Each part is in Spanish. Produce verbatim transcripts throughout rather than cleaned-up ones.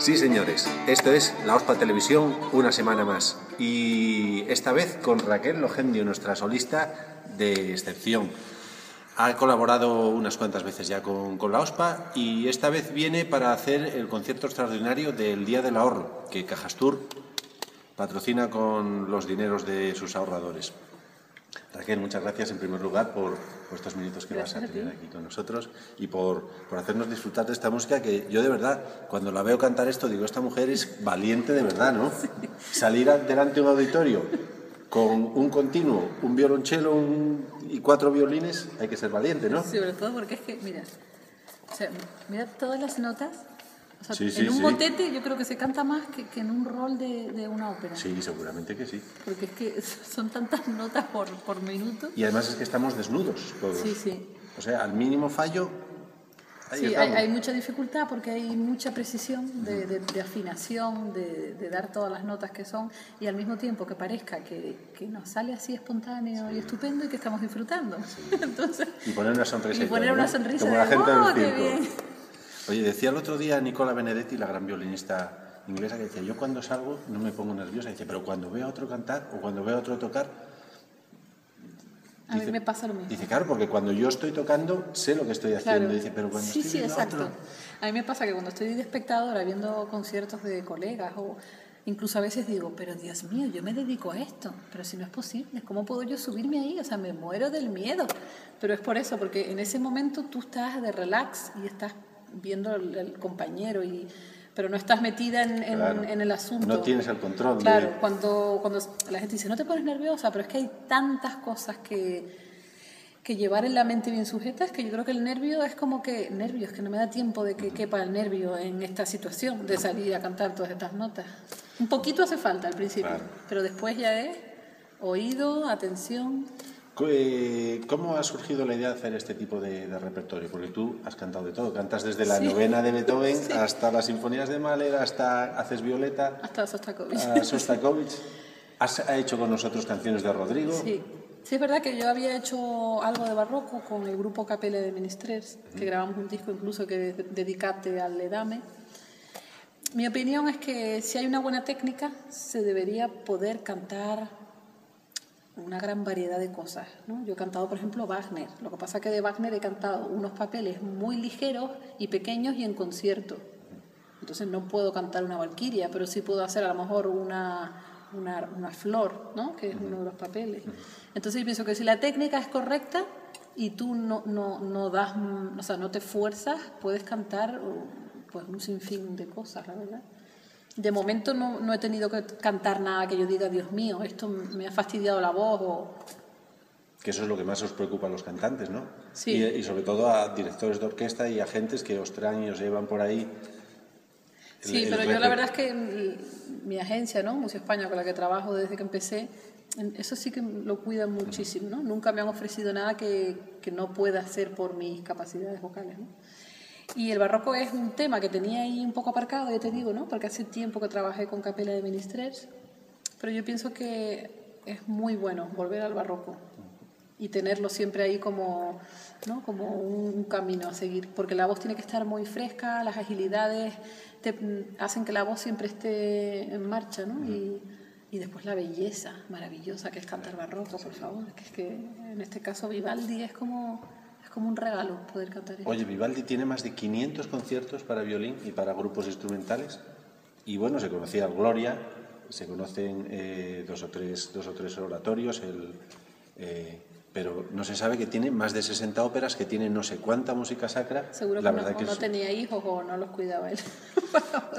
Sí, señores, esto es La OSPA Televisión, una semana más. Y esta vez con Raquel Lojendio, nuestra solista de excepción. Ha colaborado unas cuantas veces ya con, con La OSPA y esta vez viene para hacer el concierto extraordinario del Día del Ahorro, que Cajastur patrocina con los dineros de sus ahorradores. Raquel, muchas gracias en primer lugar por, por estos minutos que gracias vas a tener a aquí con nosotros y por, por hacernos disfrutar de esta música que yo de verdad, cuando la veo cantar esto, digo, esta mujer es valiente de verdad, ¿no? Sí. Salir delante de un auditorio con un continuo, un violonchelo un, y cuatro violines, hay que ser valiente, ¿no? Sí, sobre todo porque es que, mira, o sea, mira todas las notas. O sea, sí, sí, en un sí. Motete yo creo que se canta más que, que en un rol de, de una ópera. Sí, seguramente que sí. Porque es que son tantas notas por, por minuto. Y además es que estamos desnudos todos. Sí, sí. O sea, al mínimo fallo... Ahí sí, hay, hay mucha dificultad porque hay mucha precisión de, de, de afinación, de, de dar todas las notas que son y al mismo tiempo que parezca que, que nos sale así espontáneo sí. Y estupendo y que estamos disfrutando. Sí. Entonces, y poner una sonrisa. Y poner una sonrisa. Como la gente del circo. ¡Qué bien! Oye, decía el otro día Nicola Benedetti, la gran violinista inglesa, que decía, yo cuando salgo no me pongo nerviosa, dice, pero cuando veo a otro cantar o cuando veo a otro tocar... A dice, mí me pasa lo mismo. Dice, claro, porque cuando yo estoy tocando sé lo que estoy haciendo, claro. Dice, pero cuando sí, estoy sí, exacto. Otro... A mí me pasa que cuando estoy de espectadora viendo conciertos de colegas o... Incluso a veces digo, pero Dios mío, yo me dedico a esto, pero si no es posible, ¿cómo puedo yo subirme ahí? O sea, me muero del miedo. Pero es por eso, porque en ese momento tú estás de relax y estás... viendo al, al compañero y pero no estás metida en, en, claro, en el asunto, no tienes el control, claro, de... cuando, cuando la gente dice no te pones nerviosa, pero es que hay tantas cosas que que llevar en la mente bien sujeta, es que yo creo que el nervio es como que nervios, que no me da tiempo de que quepa el nervio en esta situación de salir a cantar todas estas notas. Un poquito hace falta al principio, claro. Pero después ya es oído, atención. ¿Cómo ha surgido la idea de hacer este tipo de, de repertorio? Porque tú has cantado de todo, cantas desde la sí. novena de Beethoven sí. hasta las sinfonías de Mahler, hasta haces Violeta, hasta Shostakovich. Shostakovich. Has hecho con nosotros canciones de Rodrigo. Sí. Sí, es verdad que yo había hecho algo de barroco con el grupo Capella de Ministrers, uh-huh. que grabamos un disco incluso que dedicaste al Ledame. Mi opinión es que si hay una buena técnica se debería poder cantar una gran variedad de cosas, ¿no? Yo he cantado, por ejemplo, Wagner. Lo que pasa es que de Wagner he cantado unos papeles muy ligeros y pequeños y en concierto. Entonces no puedo cantar una valquiria, pero sí puedo hacer a lo mejor una, una, una flor, ¿no? Que es uno de los papeles. Entonces yo pienso que si la técnica es correcta y tú no, no, no, das, o sea, no te fuerzas, puedes cantar pues, un sinfín de cosas, la verdad. De momento no, no he tenido que cantar nada que yo diga, Dios mío, esto me ha fastidiado la voz o... Que eso es lo que más os preocupa a los cantantes, ¿no? Sí. Y, y sobre todo a directores de orquesta y a agentes que os traen y os llevan por ahí... El, sí, el pero reto. Yo la verdad es que mi, mi agencia, ¿no? Musi España, con la que trabajo desde que empecé, eso sí que lo cuidan muchísimo, ¿no? Nunca me han ofrecido nada que, que no pueda hacer por mis capacidades vocales, ¿no? Y el barroco es un tema que tenía ahí un poco aparcado, ya te digo, ¿no? Porque hace tiempo que trabajé con Capella de Ministrers, pero yo pienso que es muy bueno volver al barroco y tenerlo siempre ahí como, ¿no? Como un camino a seguir, porque la voz tiene que estar muy fresca, las agilidades te hacen que la voz siempre esté en marcha, ¿no? Y, y después la belleza maravillosa que es cantar barroco, por favor, que es que en este caso Vivaldi es como... como un regalo poder cantar esto. Oye, Vivaldi tiene más de quinientos conciertos para violín y para grupos instrumentales. Y bueno, se conocía el Gloria, se conocen eh, dos, o tres, dos o tres oratorios, el, eh, pero no se sabe que tiene más de sesenta óperas, que tiene no sé cuánta música sacra. Seguro la que, verdad no, que no es... tenía hijos o no los cuidaba él.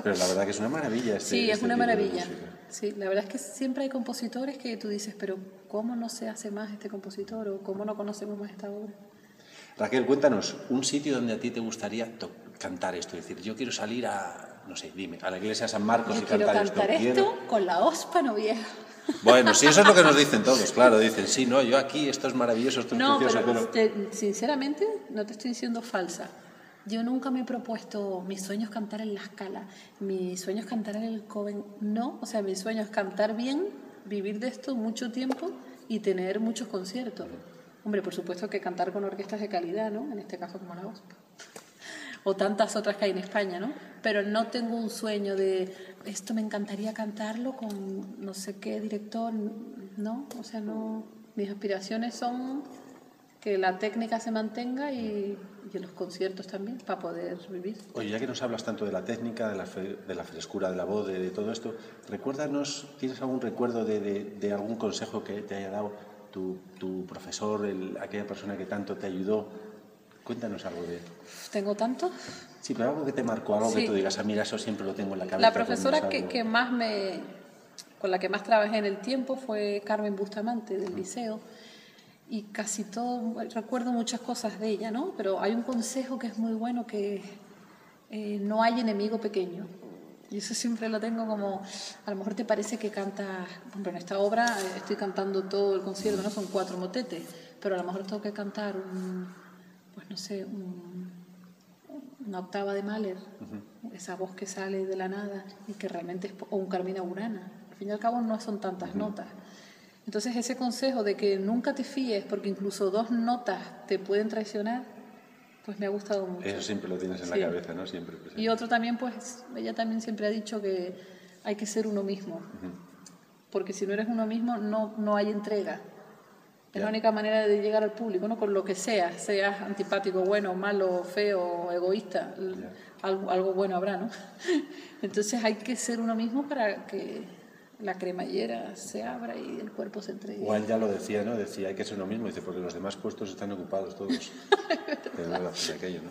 Pero la verdad que es una maravilla. Este, sí, es este una maravilla. Sí, la verdad es que siempre hay compositores que tú dices, pero ¿cómo no se hace más este compositor o cómo no conocemos más esta obra? Raquel, cuéntanos, un sitio donde a ti te gustaría cantar esto, es decir, yo quiero salir a, no sé, dime, a la iglesia de San Marcos yo y cantar, cantar esto. Yo quiero cantar esto con la OSPA, no vieja. Bueno, sí, eso es lo que nos dicen todos, claro, dicen, sí, no, yo aquí, esto es maravilloso, esto es no, precioso. No, pero, pero... Te, sinceramente, no te estoy diciendo falsa. Yo nunca me he propuesto, mis sueños cantar en la Scala, mis sueños cantar en el Coven, no, o sea, mis sueños cantar bien vivir de esto mucho tiempo y tener muchos conciertos. Hombre, por supuesto que cantar con orquestas de calidad, ¿no? En este caso como la O S P A. O tantas otras que hay en España, ¿no? Pero no tengo un sueño de esto me encantaría cantarlo con no sé qué director, ¿no? O sea, no. Mis aspiraciones son que la técnica se mantenga y, y en los conciertos también, para poder vivir. Oye, ya que nos hablas tanto de la técnica, de la, fe, de la frescura de la voz, de, de todo esto, recuérdanos, ¿tienes algún recuerdo de, de, de algún consejo que te haya dado tu, tu profesor, el, aquella persona que tanto te ayudó? Cuéntanos algo de él. ¿Tengo tanto? Sí, pero algo que te marcó, algo sí. que tú digas, ah, mira, eso siempre lo tengo en la cabeza. La profesora que, que más me, con la que más trabajé en el tiempo fue Carmen Bustamante, del uh-huh. liceo. Y casi todo, recuerdo muchas cosas de ella, ¿no? Pero hay un consejo que es muy bueno, que eh, no hay enemigo pequeño. Y eso siempre lo tengo como, a lo mejor te parece que cantas, bueno, en esta obra estoy cantando todo el concierto, ¿no? Son cuatro motetes, pero a lo mejor tengo que cantar, un, pues no sé, un, una octava de Mahler, uh-huh. esa voz que sale de la nada y que realmente es, o un Carmina Burana. Al fin y al cabo no son tantas uh-huh. notas. Entonces ese consejo de que nunca te fíes porque incluso dos notas te pueden traicionar, pues me ha gustado mucho. Eso siempre lo tienes en sí. la cabeza, ¿no? Siempre, pues, siempre. Y otro también, pues ella también siempre ha dicho que hay que ser uno mismo, uh-huh. porque si no eres uno mismo no, no hay entrega. Es yeah. la única manera de llegar al público, ¿no? Con lo que seas, seas antipático, bueno, malo, feo, egoísta, yeah. algo, algo bueno habrá, ¿no? Entonces hay que ser uno mismo para que la cremallera se abra y el cuerpo se entregue. Juan ya lo decía, ¿no? Decía, hay que ser uno mismo. Dice, porque los demás puestos están ocupados todos. Pero no es aquello, ¿no?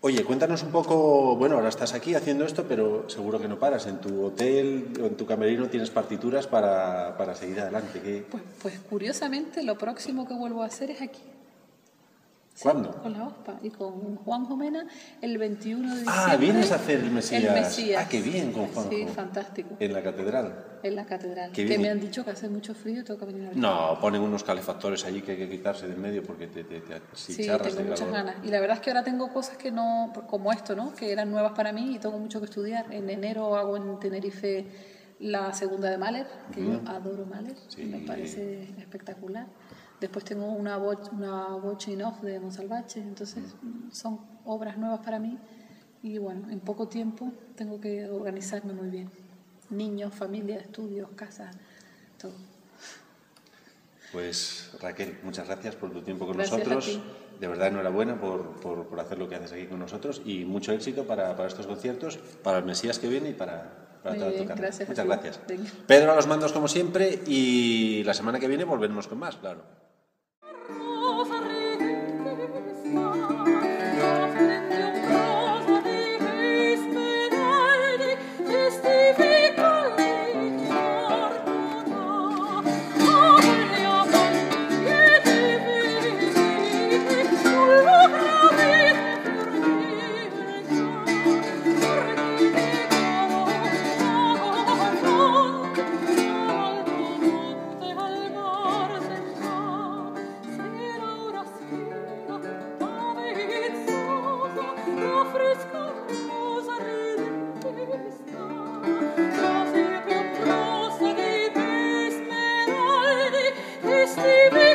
Oye, cuéntanos un poco. Bueno, ahora estás aquí haciendo esto, pero seguro que no paras. En tu hotel o en tu camerino tienes partituras para, para seguir adelante. ¿Qué? Pues, pues curiosamente, lo próximo que vuelvo a hacer es aquí. Sí, ¿cuándo? Con la O S P A y con Juanjo Mena el veintiuno de diciembre. Ah, vienes a hacer el Mesías. El Mesías. Ah, qué bien con Juanjo. Sí, fantástico. ¿En la catedral? En la catedral. Qué que bien. Me han dicho que hace mucho frío y tengo que venir a ver. No, ponen unos calefactores allí que hay que quitarse de en medio porque te, te, te si sí, charras tengo de muchas calor. Ganas. Y la verdad es que ahora tengo cosas que no, como esto, ¿no? Que eran nuevas para mí y tengo mucho que estudiar. En enero hago en Tenerife la segunda de Mahler, que uh-huh. yo adoro Mahler, sí. me parece espectacular. Después tengo una boche, una boche in off de Monsalvache, entonces son obras nuevas para mí y bueno, en poco tiempo tengo que organizarme muy bien. Niños, familia, estudios, casa, todo. Pues Raquel, muchas gracias por tu tiempo con gracias nosotros. De verdad, enhorabuena por, por, por hacer lo que haces aquí con nosotros y mucho éxito para, para estos conciertos, para el Mesías que viene y para... Para Muy bien, gracias Muchas gracias. Venga. Pedro a los mandos como siempre y la semana que viene volveremos con más, claro. T V